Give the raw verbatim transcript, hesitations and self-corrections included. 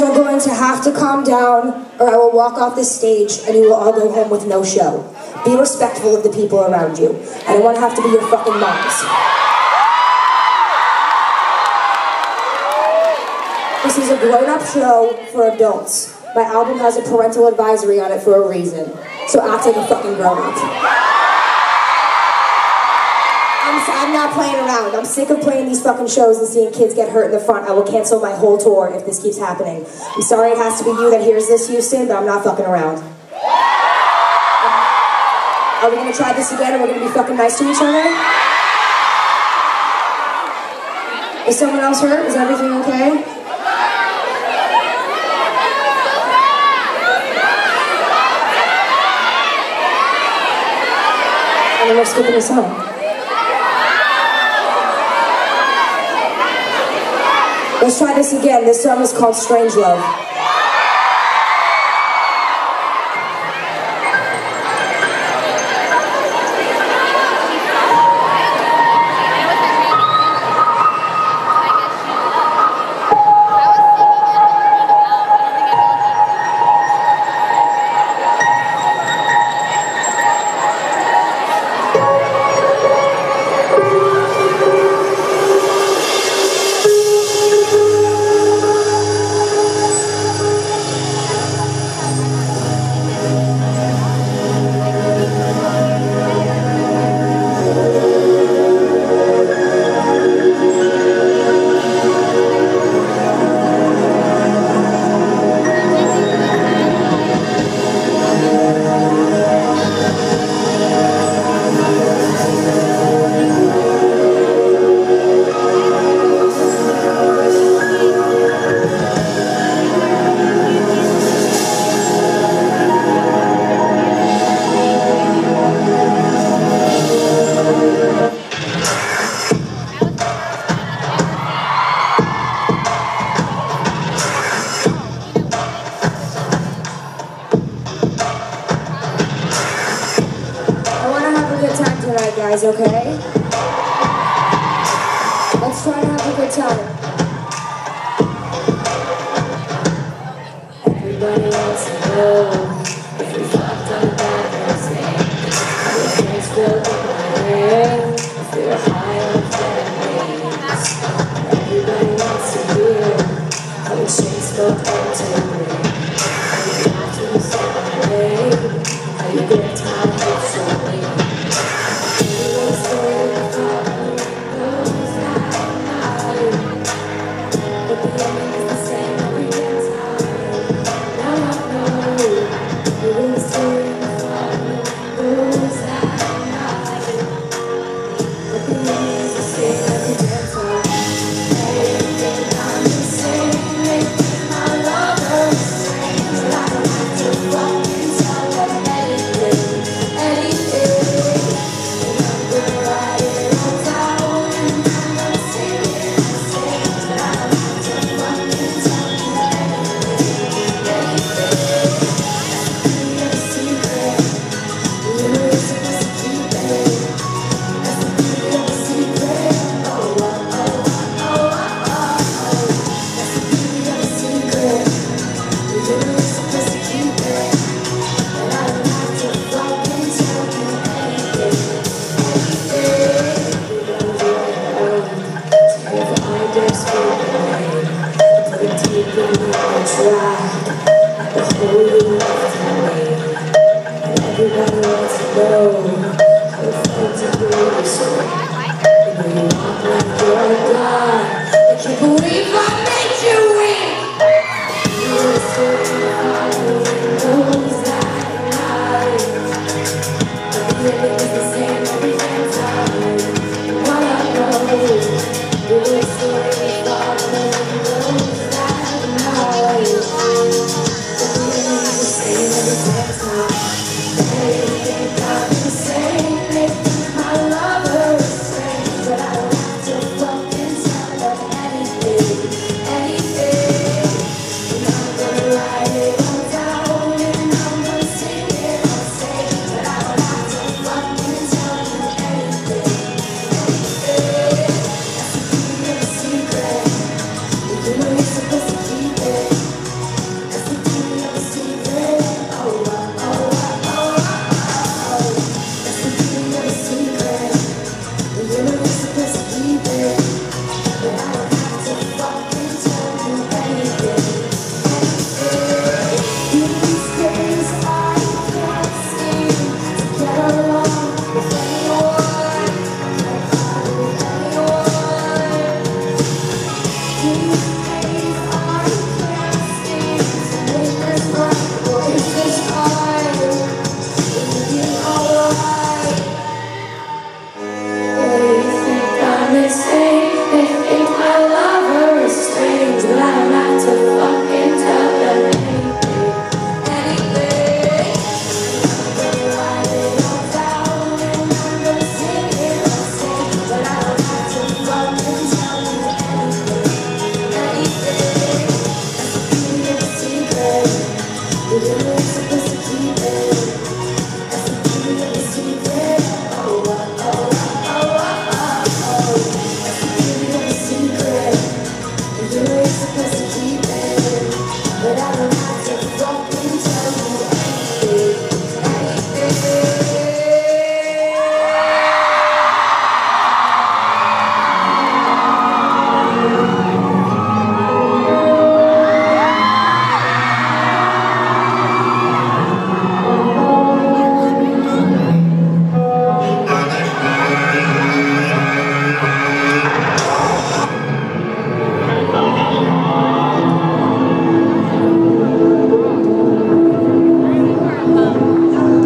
guys are going to have to calm down or I will walk off this stage and you will all go home with no show. Be respectful of the people around you. I don't want to have to be your fucking moms. This is a grown-up show for adults. My album has a parental advisory on it for a reason. So act like a fucking grown-up. I'm, I'm not playing around. I'm sick of playing these fucking shows and seeing kids get hurt in the front. I will cancel my whole tour if this keeps happening. I'm sorry it has to be you that hears this, Houston, but I'm not fucking around. Are we gonna try this again and we're gonna be fucking nice to each other? Is someone else hurt? Is everything okay? And then we're skipping a song. Let's try this again. This song is called Strange Love. Guys, okay? Let's try to have a good time. Everybody else knows.